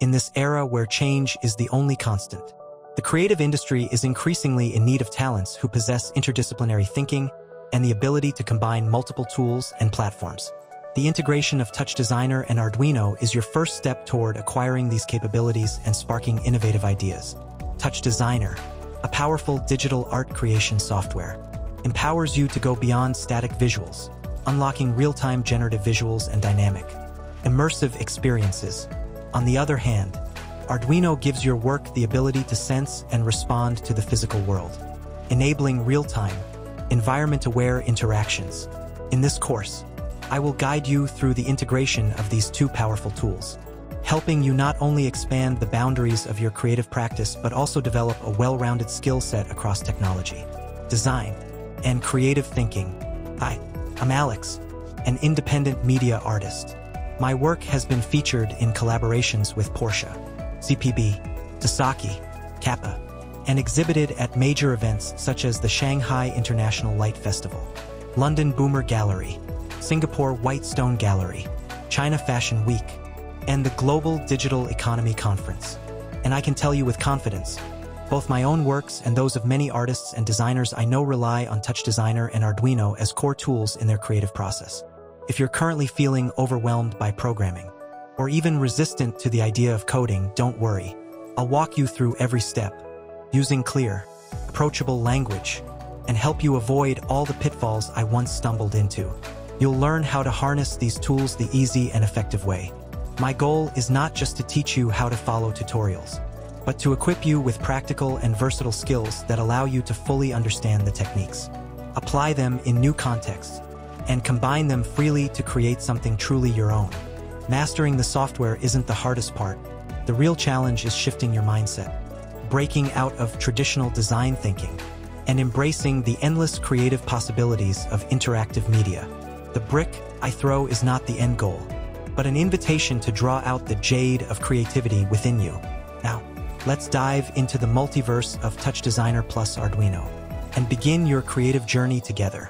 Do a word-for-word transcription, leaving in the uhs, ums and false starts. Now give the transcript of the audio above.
In this era where change is the only constant, the creative industry is increasingly in need of talents who possess interdisciplinary thinking and the ability to combine multiple tools and platforms. The integration of TouchDesigner and Arduino is your first step toward acquiring these capabilities and sparking innovative ideas. TouchDesigner, a powerful digital art creation software, empowers you to go beyond static visuals, unlocking real-time generative visuals and dynamic, immersive experiences. On the other hand, Arduino gives your work the ability to sense and respond to the physical world, enabling real-time, environment-aware interactions. In this course, I will guide you through the integration of these two powerful tools, helping you not only expand the boundaries of your creative practice but also develop a well-rounded skill set across technology, design, and creative thinking. Hi, I'm Alex, an independent media artist. My work has been featured in collaborations with Porsche, C P B, Tasaki, Kappa, and exhibited at major events such as the Shanghai International Light Festival, London Boomer Gallery, Singapore Whitestone Gallery, China Fashion Week, and the Global Digital Economy Conference. And I can tell you with confidence, both my own works and those of many artists and designers I know rely on TouchDesigner and Arduino as core tools in their creative process. If you're currently feeling overwhelmed by programming, or even resistant to the idea of coding, don't worry. I'll walk you through every step, using clear, approachable language, and help you avoid all the pitfalls I once stumbled into. You'll learn how to harness these tools the easy and effective way. My goal is not just to teach you how to follow tutorials, but to equip you with practical and versatile skills that allow you to fully understand the techniques, apply them in new contexts, and combine them freely to create something truly your own. Mastering the software isn't the hardest part. The real challenge is shifting your mindset, breaking out of traditional design thinking, and embracing the endless creative possibilities of interactive media. The brick I throw is not the end goal, but an invitation to draw out the jade of creativity within you. Now, let's dive into the multiverse of TouchDesigner plus Arduino and begin your creative journey together.